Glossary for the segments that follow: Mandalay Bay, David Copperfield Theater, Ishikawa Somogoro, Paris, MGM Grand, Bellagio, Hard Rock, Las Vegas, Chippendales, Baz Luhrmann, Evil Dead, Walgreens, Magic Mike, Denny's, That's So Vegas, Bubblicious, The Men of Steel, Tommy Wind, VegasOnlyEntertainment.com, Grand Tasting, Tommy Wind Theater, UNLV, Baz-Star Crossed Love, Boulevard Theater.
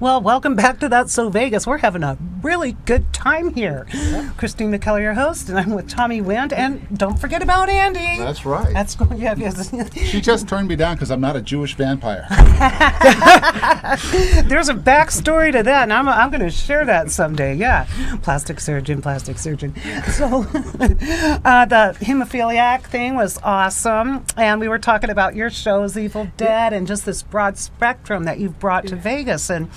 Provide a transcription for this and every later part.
Well, welcome back to That's So Vegas. We're having a really good time here. Yeah. Christine McKellar, your host, and I'm with Tommy Wind, and don't forget about Andy. That's right. That's cool. Yeah, yes. She just turned me down because I'm not a Jewish vampire. There's a backstory to that, and I'm going to share that someday. Yeah, plastic surgeon. So the hemophiliac thing was awesome, and we were talking about your shows, Evil Dead, and just this broad spectrum that you've brought to Vegas. And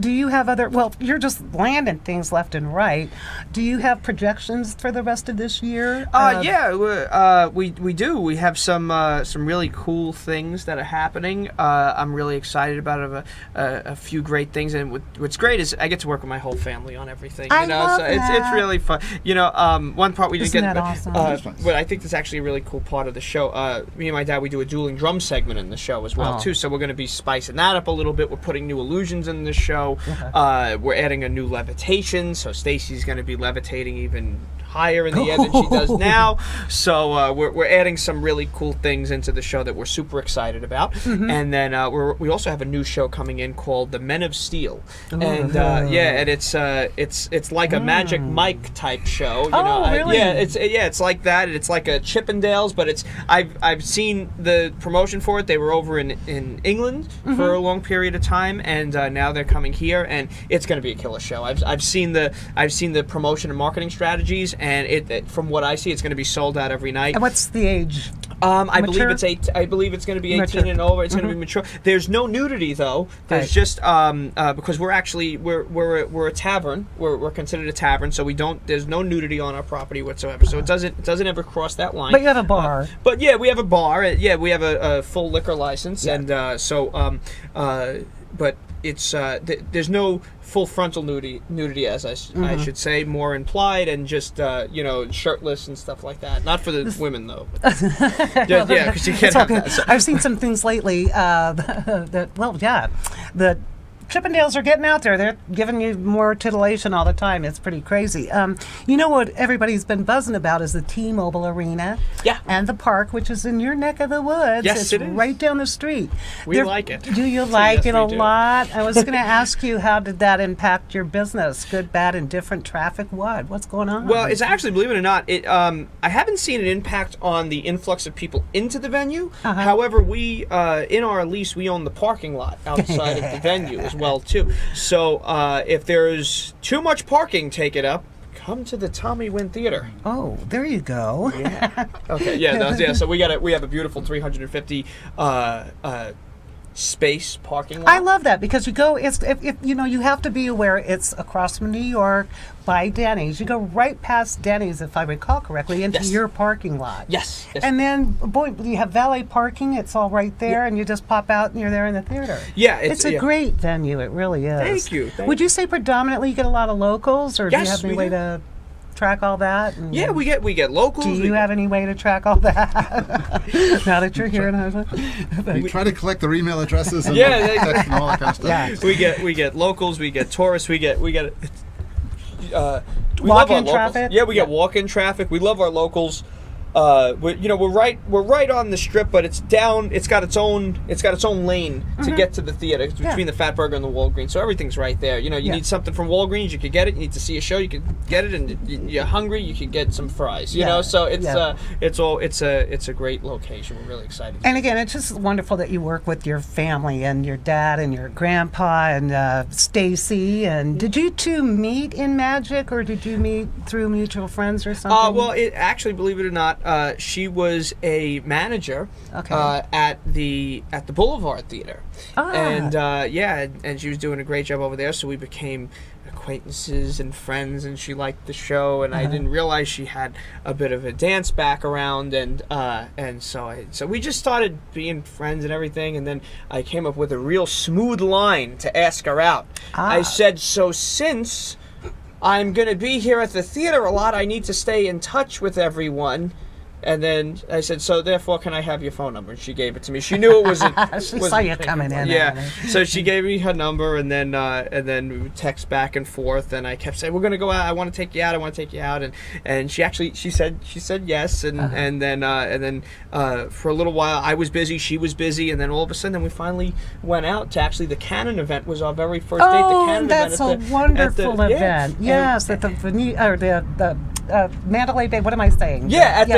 do you have other, well, you're just landing things left and right. Do you have projections for the rest of this year? Yeah, we do. We have some really cool things that are happening. I'm really excited about a few great things. And what's great is I get to work with my whole family on everything. I love that. It's really fun. You know, one part we did get, awesome? But I think that's actually a really cool part of the show. Me and my dad, we do a dueling drum segment in the show as well, too. So we're going to be spicing that up a little bit. We're putting new illusions in the show. We're adding a new levitation, so Stacy's going to be levitating even higher in the air than she does now. So we're adding some really cool things into the show that we're super excited about. Mm-hmm. And then we also have a new show coming in called The Men of Steel. Ooh. And yeah, and it's like a Magic Mike type show. You know, really? Yeah, it's like that. It's like a Chippendales, but it's I've seen the promotion for it. They were over in England mm-hmm. for a long period of time, and now they're coming here, and it's going to be a killer show. I've seen the promotion and marketing strategies. And it, from what I see, it's going to be sold out every night. And what's the age? I believe it's going to be 18 and over. It's mm-hmm. going to be mature. There's no nudity though. There's just because we're actually a tavern. We're considered a tavern, so we don't. There's no nudity on our property whatsoever. So it doesn't ever cross that line. But you have a bar. But yeah, we have a bar. Yeah, we have a full liquor license, and but it's there's no full frontal nudity, as I should say, more implied and just you know, shirtless and stuff like that. Not for the women though. Yeah, because you can't have that. So. I've seen some things lately. The Chippendales are getting out there. They're giving you more titillation all the time. It's pretty crazy. You know what everybody's been buzzing about is the T-Mobile Arena. Yeah. And the park, which is in your neck of the woods. Yes, it's right down the street. We like it. Do you like it a lot? I was going to ask you, how did that impact your business? Good, bad, indifferent, traffic, what? What's going on? Well, it's actually, believe it or not, I haven't seen an impact on the influx of people into the venue. Uh-huh. However, we, in our lease, we own the parking lot outside of the venue as well. So if there's too much parking, take it up. Come to the Tommy Wind Theater. Oh, there you go. Yeah. Okay. Yeah. So we have a beautiful 350. Space parking lot. I love that because you go. It's if you know, you have to be aware. It's across from New York by Denny's. You go right past Denny's, if I recall correctly, into your parking lot. Yes. And then, boy, you have valet parking. It's all right there, and you just pop out, and you're there in the theater. Yeah, it's a great venue. It really is. Thank you. Would you say predominantly you get a lot of locals, or do you have any way to track all that? And yeah, we get locals. Do you have any way to track all that? Now that you're here, we try to collect their email addresses and all that kind of stuff. Yeah. We get locals. We get tourists. We get walk-in traffic. Yeah, we get walk-in traffic. We love our locals. We're right on the strip, but it's down. It's got its own lane to get to the theater. It's between the Fatburger and the Walgreens, so everything's right there. You know, you need something from Walgreens, you could get it. You need to see a show, you could get it, and you're hungry, you could get some fries. You know, so it's a great location. We're really excited. And again, it's just wonderful that you work with your family and your dad and your grandpa and Stacy. And did you two meet in Magic, or did you meet through mutual friends or something? Well, it actually, believe it or not. She was a manager at the Boulevard Theater, and and she was doing a great job over there. So we became acquaintances and friends, and she liked the show, and I didn't realize she had a bit of a dance background, and so we just started being friends and everything, and then I came up with a real smooth line to ask her out. I said, so since I'm going to be here at the theater a lot, I need to stay in touch with everyone. And then I said, so therefore, can I have your phone number? And she gave it to me. She knew it wasn't. Saw you coming in. Yeah. So she gave me her number, and then we would text back and forth. And I kept saying, we're gonna go out. I want to take you out. I want to take you out. And she said yes. And then for a little while I was busy. She was busy. And then all of a sudden, we finally went out to actually the Canon event was our very first date. Oh, the Canon that's event a wonderful the, event. Yeah. Yes, at the Mandalay Bay. What am I saying? At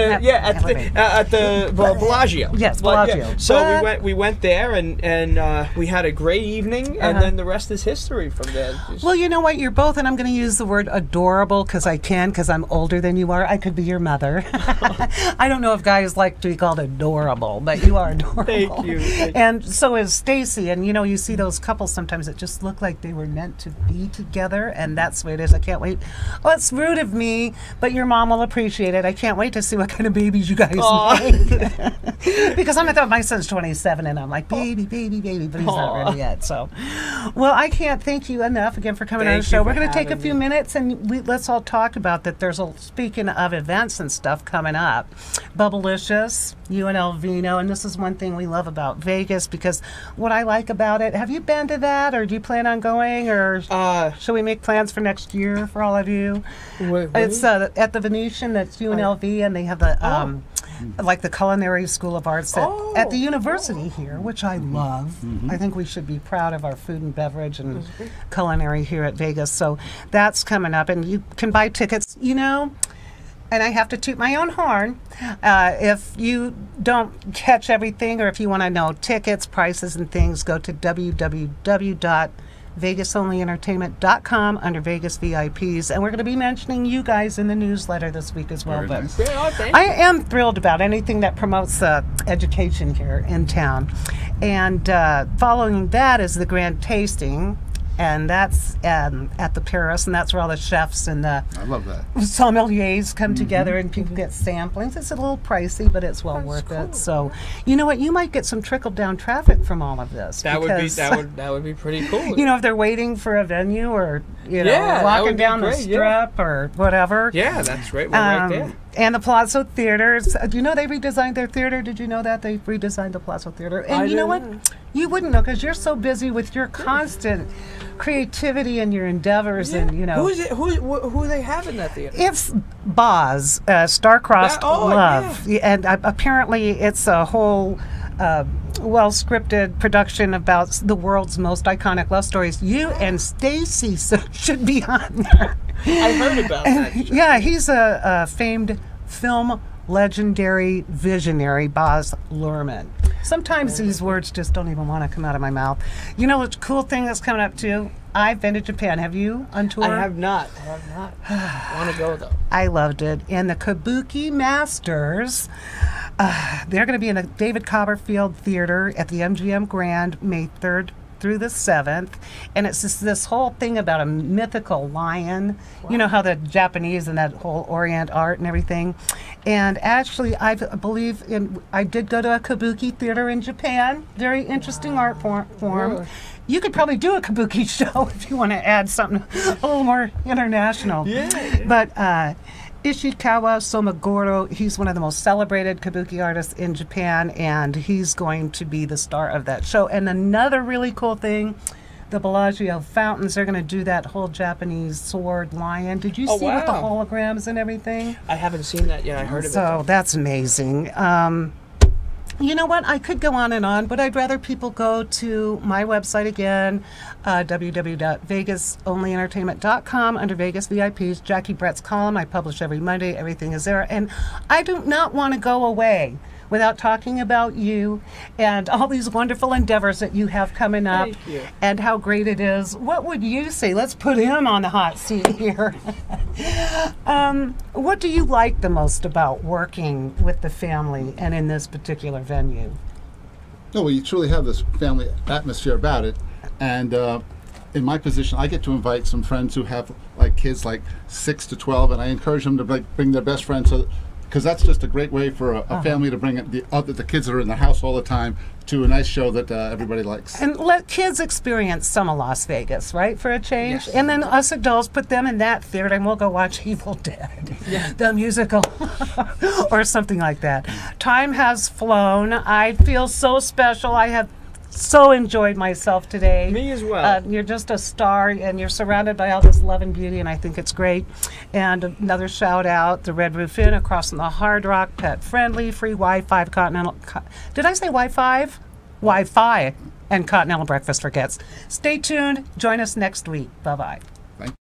the Bellagio. Yes, Bellagio. Yeah. So we went there and we had a great evening, and then the rest is history from there. Well, you know what? You're both, and I'm going to use the word adorable because I'm older than you are. I could be your mother. I don't know if guys like to be called adorable, but you are adorable. Thank you. Thank and so is Stacy, and you know, you see those couples sometimes that just look like they were meant to be together, and that's the way it is. I can't wait. Oh, it's rude of me, but your mom will appreciate it. I can't wait to see what kind of babies you guys make. Because I'm at that, my son's 27, and I'm like, baby, but he's not ready yet. So, well, I can't thank you enough again for coming on the show. We're going to take a few minutes, and let's all talk about that. There's a, speaking of events and stuff coming up, Bubblicious, UNLV, and this is one thing we love about Vegas, because what I like about it, have you been to that, or do you plan on going, or should we make plans for next year for all of you? It's at the Venetian, that's UNLV, and they have the like the Culinary School of Arts at the university here, which I love. I think we should be proud of our food and beverage and culinary here at Vegas. So that's coming up, and you can buy tickets, you know. And I have to toot my own horn. If you don't catch everything, or if you want to know tickets, prices, and things, go to www.VegasOnlyEntertainment.com under Vegas VIPs, and we're going to be mentioning you guys in the newsletter this week as well. But I am thrilled about anything that promotes education here in town. And following that is the Grand Tasting, and that's at the Paris, and that's where all the chefs and the sommeliers come together, and people get samplings. It's a little pricey, but it's well worth it. So, you know what? You might get some trickle down traffic from all of this. That would be pretty cool. You know, if they're waiting for a venue, or you know, walking down the Strip or whatever. Yeah, that's right. We're right there. And the Plaza Theater. Do you know they redesigned their theater? Did you know that? They redesigned the Plaza Theater. And you know what? You wouldn't know, because you're so busy with your constant creativity and your endeavors, and you know. Who they have in that theater? It's Baz, Starcrossed Love. Yeah. And apparently it's a whole well-scripted production about the world's most iconic love stories. You and Stacy should be on there. I heard about that. Yeah, he's a famed film legendary visionary, Baz Luhrmann. Sometimes these words just don't even want to come out of my mouth. You know, what's a cool thing that's coming up too? I've been to Japan. Have you on tour? I have not. I have not. I want to go though. I loved it. And the Kabuki Masters, they're going to be in the David Copperfield Theater at the MGM Grand, May 3rd through the 7th, and it's just this whole thing about a mythical lion. Wow. You know how the Japanese and that whole Orient art and everything. And actually, I believe I did go to a kabuki theater in Japan. Very interesting art form. Really? You could probably do a kabuki show if you want to add something a little more international. But Ishikawa Somogoro, he's one of the most celebrated kabuki artists in Japan, and he's going to be the star of that show. And another really cool thing, the Bellagio fountains, they're going to do that whole Japanese sword lion. Did you see with the holograms and everything? I haven't seen that yet. I heard about that. So that's amazing. You know what? I could go on and on, but I'd rather people go to my website again, www.VegasOnlyEntertainment.com under Vegas VIPs. Jackie Brett's column I publish every Monday. Everything is there. And I do not want to go away without talking about you and all these wonderful endeavors that you have coming up and how great it is. What would you say? Let's put him on the hot seat here. What do you like the most about working with the family and in this particular venue? No, well, you truly have this family atmosphere about it. And in my position, I get to invite some friends who have like kids like 6 to 12, and I encourage them to like bring their best friends. So because that's just a great way for a family to bring the kids that are in the house all the time to a nice show that everybody likes. And let kids experience some of Las Vegas, right, for a change? Yes. And then us adults, put them in that theater and we'll go watch Evil Dead, the musical, or something like that. Time has flown. I feel so special. I have so enjoyed myself today. Me as well. You're just a star, and you're surrounded by all this love and beauty, and I think it's great. And another shout out, the Red Roof Inn across from the Hard Rock, pet friendly, free Wi-Fi, continental. Did I say Wi-Fi? Wi-Fi and continental breakfast for kids. Stay tuned. Join us next week. Bye-bye.